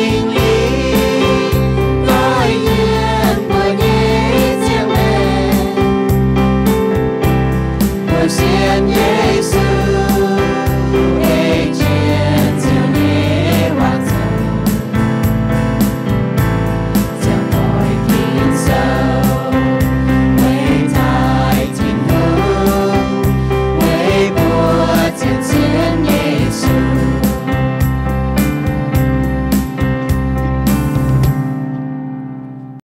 See